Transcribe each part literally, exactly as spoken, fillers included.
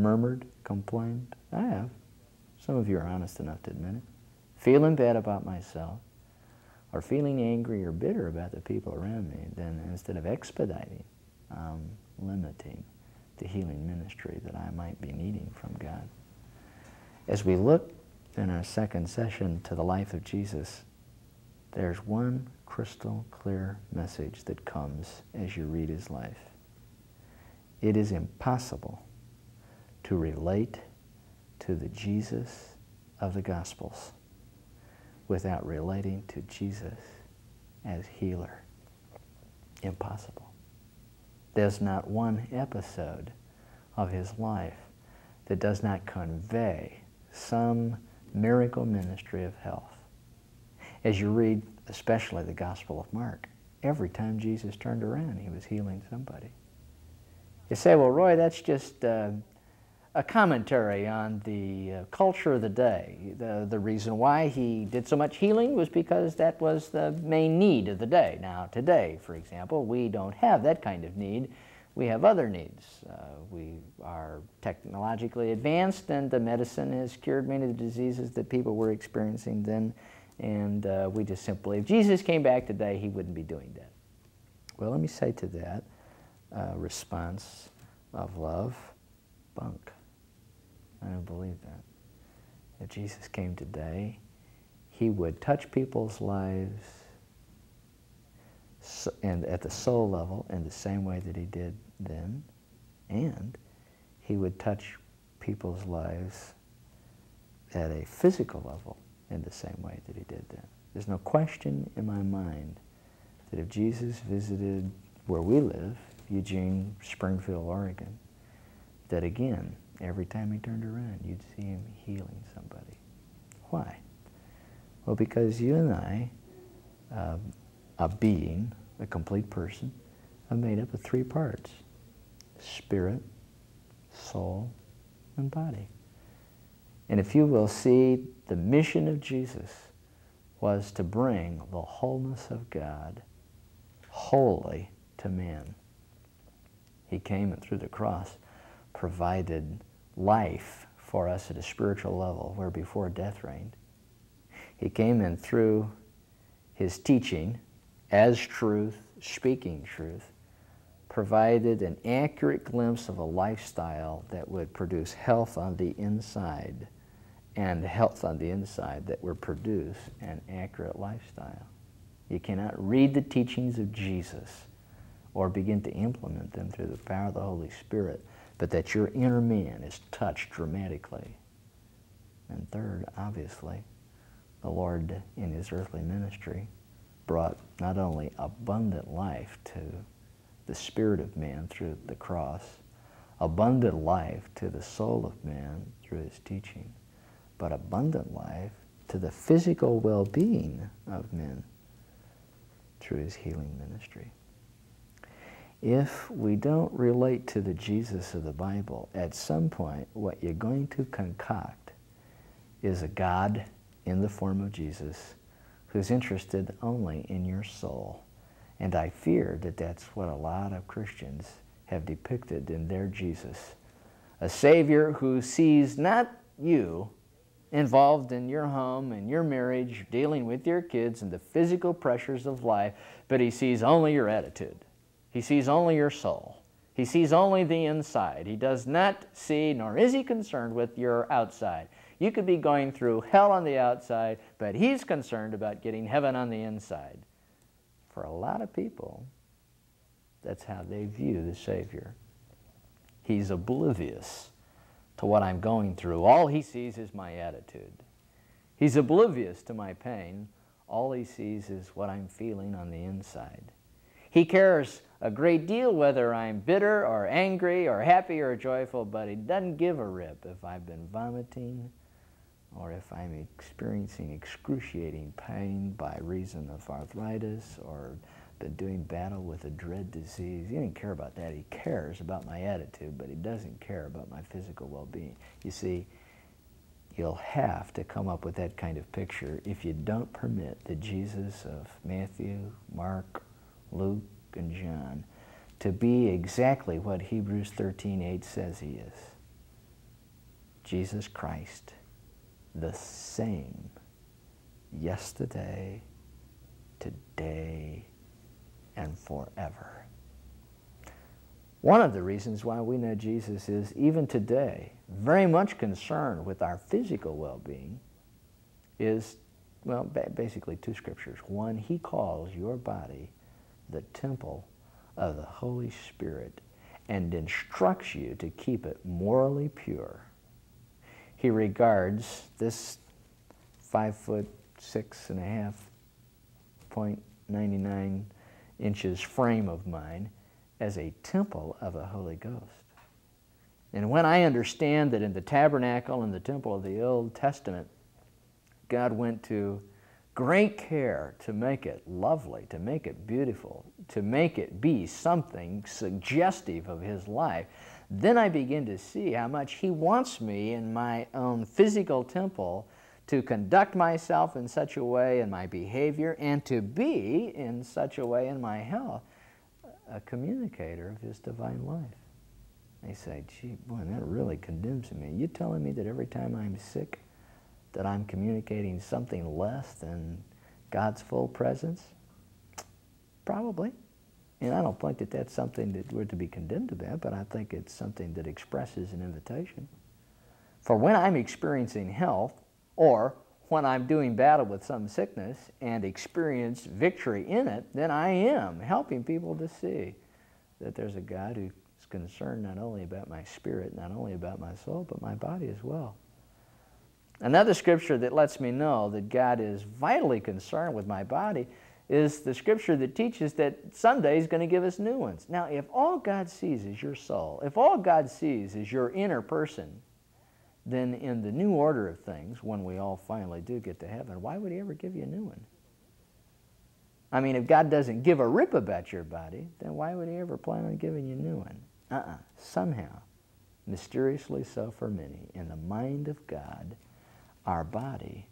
murmured, complained? I have. Some of you are honest enough to admit it. Feeling bad about myself, or feeling angry or bitter about the people around me, then instead of expediting, um, limiting the healing ministry that I might be needing from God. As we look in our second session to the life of Jesus, there's one crystal clear message that comes as you read his life. It is impossible to relate to the Jesus of the Gospels without relating to Jesus as healer. Impossible. There's not one episode of his life that does not convey some miracle ministry of health. As you read, especially the Gospel of Mark, every time Jesus turned around, he was healing somebody. You say, well, Roy, that's just uh, a commentary on the uh, culture of the day. The, the reason why he did so much healing was because that was the main need of the day. Now, today, for example, we don't have that kind of need. We have other needs. Uh, we are technologically advanced, and the medicine has cured many of the diseases that people were experiencing then. And uh, we just simply, if Jesus came back today, he wouldn't be doing that. Well, let me say to that uh, response of love, bunk. I don't believe that. If Jesus came today, he would touch people's lives so, and at the soul level in the same way that he did then, and he would touch people's lives at a physical level in the same way that he did then. There's no question in my mind that if Jesus visited where we live, Eugene, Springfield, Oregon, that again, every time he turned around, you'd see him healing somebody. Why? Well, because you and I, uh, a being, a complete person, are made up of three parts: spirit, soul, and body. And if you will see, the mission of Jesus was to bring the wholeness of God wholly to man. He came and through the cross provided life for us at a spiritual level where before death reigned. He came in through his teaching as truth, speaking truth, provided an accurate glimpse of a lifestyle that would produce health on the inside, and health on the inside that will produce an accurate lifestyle. You cannot read the teachings of Jesus or begin to implement them through the power of the Holy Spirit, but that your inner man is touched dramatically. And third, obviously, the Lord in his earthly ministry brought not only abundant life to the spirit of man through the cross, abundant life to the soul of man through his teaching, but abundant life to the physical well-being of men through his healing ministry. If we don't relate to the Jesus of the Bible, at some point what you're going to concoct is a God in the form of Jesus who's interested only in your soul. And I fear that that's what a lot of Christians have depicted in their Jesus, a Savior who sees not you involved in your home and your marriage, dealing with your kids and the physical pressures of life, but he sees only your attitude. He sees only your soul. He sees only the inside. He does not see, nor is he concerned with your outside. You could be going through hell on the outside, but he's concerned about getting heaven on the inside. For a lot of people, that's how they view the Savior. He's oblivious to what I'm going through. All he sees is my attitude. He's oblivious to my pain. All he sees is what I'm feeling on the inside. He cares a great deal whether I'm bitter or angry or happy or joyful, but he doesn't give a rip if I've been vomiting or if I'm experiencing excruciating pain by reason of arthritis or been doing battle with a dread disease. He didn't care about that. He cares about my attitude, but he doesn't care about my physical well-being. You see, you'll have to come up with that kind of picture if you don't permit the Jesus of Matthew, Mark, Luke, and John to be exactly what Hebrews thirteen eight says he is, Jesus Christ, the same yesterday, today, and forever. One of the reasons why we know Jesus is, even today, very much concerned with our physical well-being is, well, ba- basically two scriptures. One, he calls your body the temple of the Holy Spirit and instructs you to keep it morally pure. He regards this five foot six and a half point ninety nine inches frame of mine as a temple of the Holy Ghost. And when I understand that in the tabernacle and the temple of the Old Testament, God went to great care to make it lovely, to make it beautiful, to make it be something suggestive of his life, then I begin to see how much he wants me in my own physical temple to conduct myself in such a way in my behavior and to be in such a way in my health, a communicator of his divine life. They say, gee, boy, that really condemns me. You're telling me that every time I'm sick, that I'm communicating something less than God's full presence? Probably. And I don't think that that's something that we're to be condemned about, but I think it's something that expresses an invitation. For when I'm experiencing health, or when I'm doing battle with some sickness and experience victory in it, then I am helping people to see that there's a God who's concerned not only about my spirit, not only about my soul, but my body as well. Another scripture that lets me know that God is vitally concerned with my body is the scripture that teaches that someday he's going to give us new ones. Now, if all God sees is your soul, if all God sees is your inner person, then in the new order of things, when we all finally do get to heaven, why would he ever give you a new one? I mean, if God doesn't give a rip about your body, then why would he ever plan on giving you a new one? Uh-uh. Somehow, mysteriously so for many, in the mind of God, our body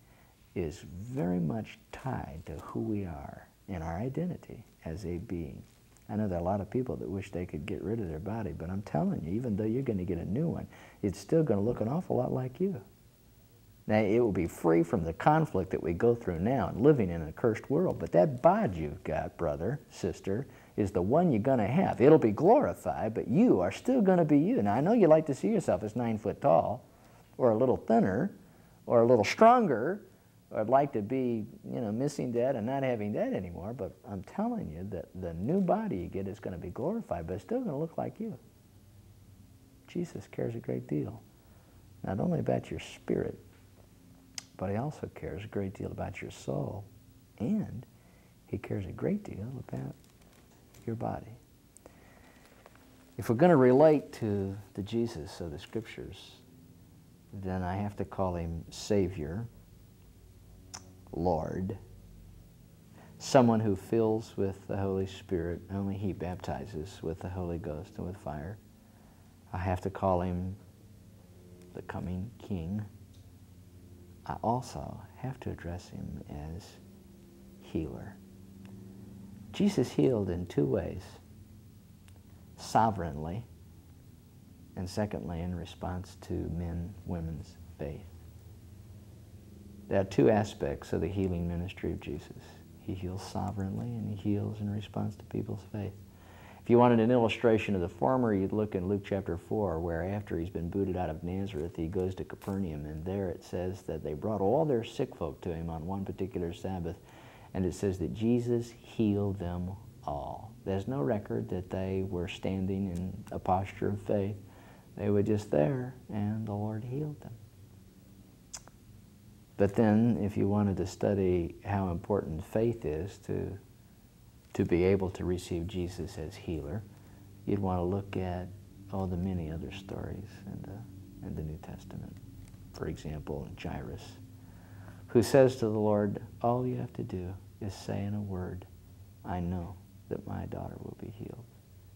is very much tied to who we are and our identity as a being. I know there are a lot of people that wish they could get rid of their body, but I'm telling you, even though you're going to get a new one, it's still going to look an awful lot like you. Now, it will be free from the conflict that we go through now, living in a cursed world, but that body you've got, brother, sister, is the one you're going to have. It'll be glorified, but you are still going to be you. Now, I know you like to see yourself as nine foot tall, or a little thinner, or a little stronger, or I'd like to be, you know, missing that and not having that anymore, but I'm telling you that the new body you get is going to be glorified, but it's still going to look like you. Jesus cares a great deal, not only about your spirit, but he also cares a great deal about your soul, and he cares a great deal about your body. If we're going to relate to the Jesus of the Scriptures, then I have to call him Savior, Lord, someone who fills with the Holy Spirit, only he baptizes with the Holy Ghost and with fire. I have to call him the coming King. I also have to address him as healer. Jesus healed in two ways, sovereignly, and secondly, in response to men, women's faith. There are two aspects of the healing ministry of Jesus. He heals sovereignly, and he heals in response to people's faith. If you wanted an illustration of the former, you'd look in Luke chapter four, where after he's been booted out of Nazareth, he goes to Capernaum, and there it says that they brought all their sick folk to him on one particular Sabbath, and it says that Jesus healed them all. There's no record that they were standing in a posture of faith. They were just there, and the Lord healed them. But then, if you wanted to study how important faith is to, to be able to receive Jesus as healer, you'd want to look at all the many other stories in the, in the New Testament. For example, Jairus, who says to the Lord, all you have to do is say in a word, I know that my daughter will be healed.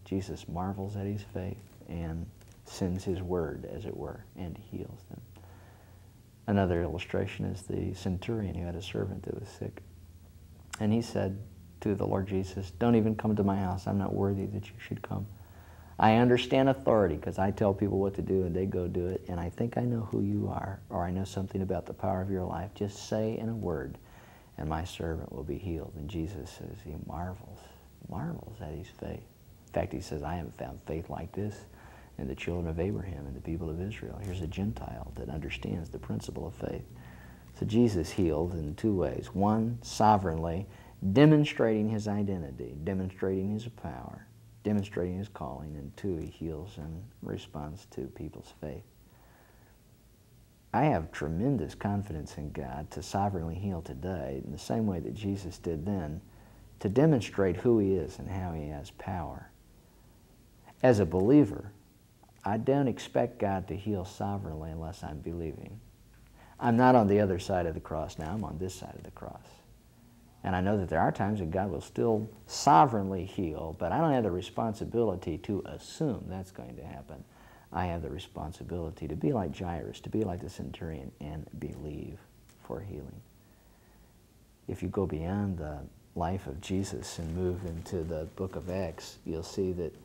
Jesus marvels at his faith and sends his word, as it were, and heals them. Another illustration is the centurion who had a servant that was sick. And he said to the Lord Jesus, don't even come to my house. I'm not worthy that you should come. I understand authority because I tell people what to do and they go do it, and I think I know who you are, or I know something about the power of your life. Just say in a word, and my servant will be healed. And Jesus says he marvels, marvels at his faith. In fact, he says, I haven't found faith like this in the children of Abraham and the people of Israel. Here's a Gentile that understands the principle of faith. So Jesus healed in two ways. One, sovereignly, demonstrating his identity, demonstrating his power, demonstrating his calling, and two, he heals in response to people's faith. I have tremendous confidence in God to sovereignly heal today in the same way that Jesus did then, to demonstrate who he is and how he has power. As a believer, I don't expect God to heal sovereignly unless I'm believing. I'm not on the other side of the cross now, I'm on this side of the cross. And I know that there are times that God will still sovereignly heal, but I don't have the responsibility to assume that's going to happen. I have the responsibility to be like Jairus, to be like the centurion, and believe for healing. If you go beyond the life of Jesus and move into the book of Acts, you'll see that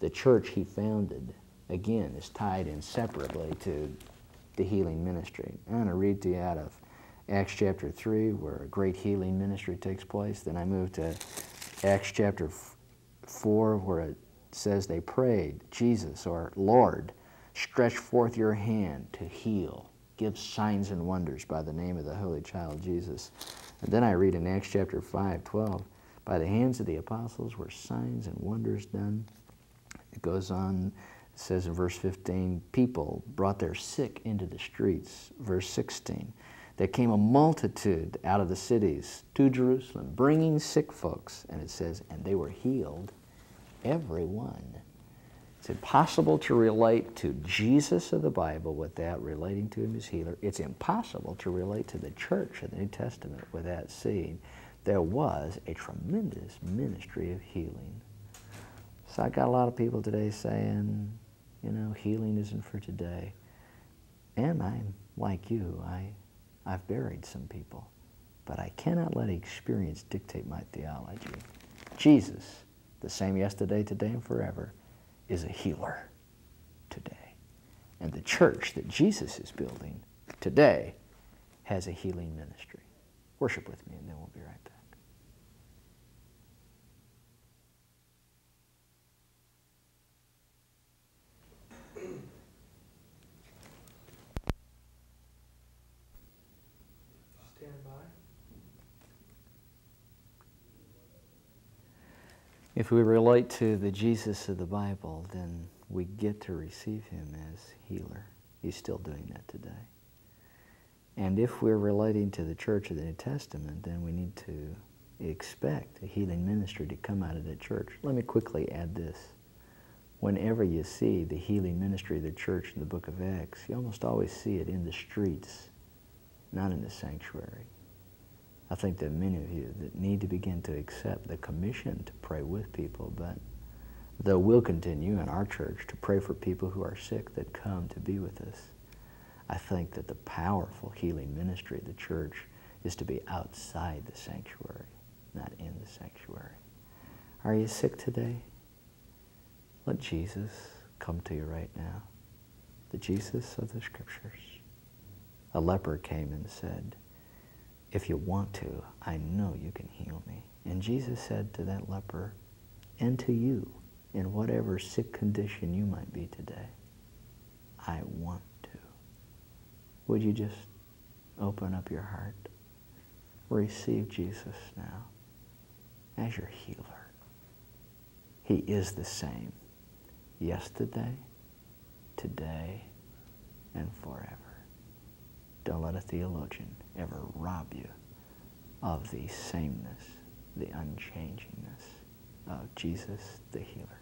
the church he founded, again, is tied inseparably to the healing ministry. I'm going to read to you out of Acts chapter three, where a great healing ministry takes place. Then I move to Acts chapter four, where it says they prayed, Jesus, or Lord, stretch forth your hand to heal. Give signs and wonders by the name of the Holy Child Jesus. And then I read in Acts chapter five, twelve, by the hands of the apostles were signs and wonders done. It goes on. It says in verse fifteen, people brought their sick into the streets. Verse sixteen, there came a multitude out of the cities to Jerusalem, bringing sick folks. And it says, and they were healed, every one. It's impossible to relate to Jesus of the Bible without relating to him as healer. It's impossible to relate to the church of the New Testament without seeing there was a tremendous ministry of healing. So I got a lot of people today saying, you know, healing isn't for today. And I'm like you, I, I've buried some people, but I cannot let experience dictate my theology. Jesus, the same yesterday, today, and forever, is a healer today. And the church that Jesus is building today has a healing ministry. Worship with me, and then we'll be right back. If we relate to the Jesus of the Bible, then we get to receive him as healer. He's still doing that today. And if we're relating to the church of the New Testament, then we need to expect a healing ministry to come out of the church. Let me quickly add this. Whenever you see the healing ministry of the church in the book of Acts, you almost always see it in the streets, not in the sanctuary. I think there are many of you that need to begin to accept the commission to pray with people, but though we'll continue in our church to pray for people who are sick that come to be with us, I think that the powerful healing ministry of the church is to be outside the sanctuary, not in the sanctuary. Are you sick today? Let Jesus come to you right now, the Jesus of the Scriptures. A leper came and said, if you want to, I know you can heal me. And Jesus said to that leper, and to you, in whatever sick condition you might be today, I want to. Would you just open up your heart? Receive Jesus now as your healer. He is the same yesterday, today, and forever. Don't let a theologian ever rob you of the sameness, the unchangingness of Jesus the healer.